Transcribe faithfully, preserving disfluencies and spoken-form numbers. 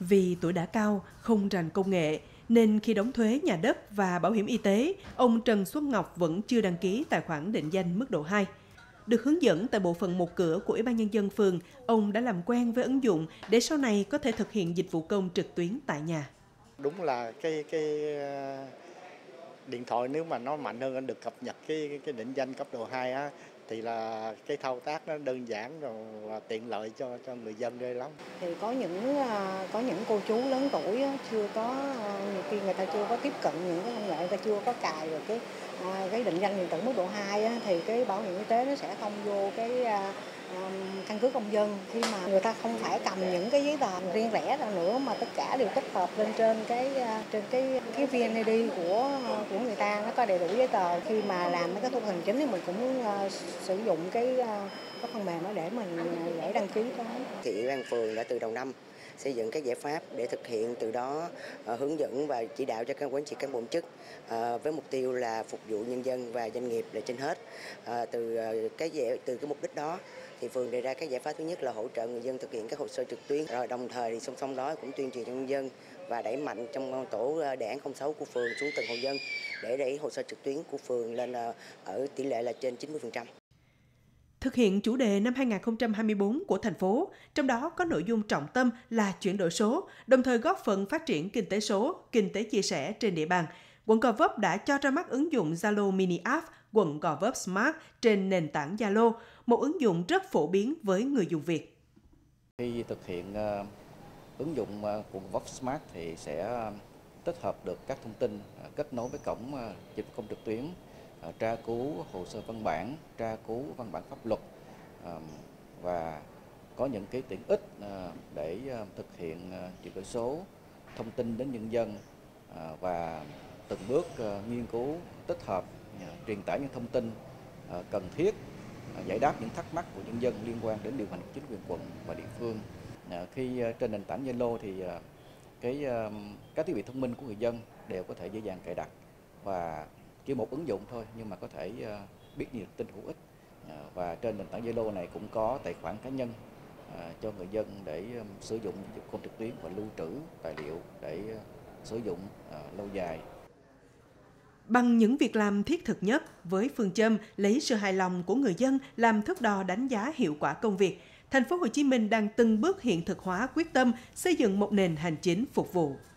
Vì tuổi đã cao, không rành công nghệ, nên khi đóng thuế nhà đất và bảo hiểm y tế, ông Trần Xuân Ngọc vẫn chưa đăng ký tài khoản định danh mức độ hai. Được hướng dẫn tại bộ phận một cửa của Ủy ban Nhân dân phường, ông đã làm quen với ứng dụng để sau này có thể thực hiện dịch vụ công trực tuyến tại nhà. Đúng là cái cái điện thoại nếu mà nó mạnh hơn, anh được cập nhật cái cái định danh cấp độ hai á, thì là cái thao tác nó đơn giản rồi và tiện lợi cho cho người dân đây lắm. Thì có những có những cô chú lớn tuổi chưa có, nhiều khi người ta chưa có tiếp cận những cái công nghệ, người ta chưa có cài được cái cái định danh điện tử mức độ hai á, thì cái bảo hiểm y tế nó sẽ không vô cái căn cước công dân, khi mà người ta không phải cầm những cái giấy tờ riêng lẻ ra nữa mà tất cả đều tích hợp lên trên cái trên cái cái vê en i đê của của người ta, nó có đầy đủ giấy tờ. Khi mà làm cái thủ tục hành chính thì mình cũng uh, sử dụng cái uh, cái phần mềm đó để mình dễ đăng ký cái. Thì Ủy ban phường đã từ đầu năm xây dựng các giải pháp để thực hiện, từ đó uh, hướng dẫn và chỉ đạo cho các quản trị cán bộ công chức uh, với mục tiêu là phục vụ nhân dân và doanh nghiệp là trên hết. Uh, từ uh, cái từ cái mục đích đó thì phường đề ra các giải pháp, thứ nhất là hỗ trợ người dân thực hiện các hồ sơ trực tuyến, rồi đồng thời thì song song đó cũng tuyên truyền cho nhân dân và đẩy mạnh trong tổ đề án không sáu của phường xuống từng hộ dân để đẩy hồ sơ trực tuyến của phường lên ở tỷ lệ là trên chín mươi phần trăm. Thực hiện chủ đề năm hai nghìn không trăm hai mươi tư của thành phố, trong đó có nội dung trọng tâm là chuyển đổi số, đồng thời góp phần phát triển kinh tế số, kinh tế chia sẻ trên địa bàn. Quận Gò Vấp đã cho ra mắt ứng dụng Zalo Mini App Quận Gò Vấp Smart trên nền tảng Zalo, một ứng dụng rất phổ biến với người dùng Việt. Khi thực hiện uh, ứng dụng uh, Quận Gò Vấp Smart thì sẽ uh, tích hợp được các thông tin uh, kết nối với cổng uh, dịch vụ công trực tuyến, uh, tra cứu hồ sơ văn bản, tra cứu văn bản pháp luật uh, và có những cái tiện ích uh, để uh, thực hiện uh, chuyển đổi số, thông tin đến nhân dân uh, và từng bước uh, nghiên cứu tích hợp truyền tải những thông tin cần thiết, giải đáp những thắc mắc của nhân dân liên quan đến điều hành chính quyền quận và địa phương. Khi trên nền tảng Zalo thì cái các thiết bị thông minh của người dân đều có thể dễ dàng cài đặt, và chỉ một ứng dụng thôi nhưng mà có thể biết nhiều tin hữu ích. Và trên nền tảng Zalo này cũng có tài khoản cá nhân cho người dân để sử dụng dịch vụ công trực tuyến và lưu trữ tài liệu để sử dụng lâu dài. Bằng những việc làm thiết thực nhất, với phương châm lấy sự hài lòng của người dân làm thước đo đánh giá hiệu quả công việc, thành phố Hồ Chí Minh đang từng bước hiện thực hóa quyết tâm xây dựng một nền hành chính phục vụ.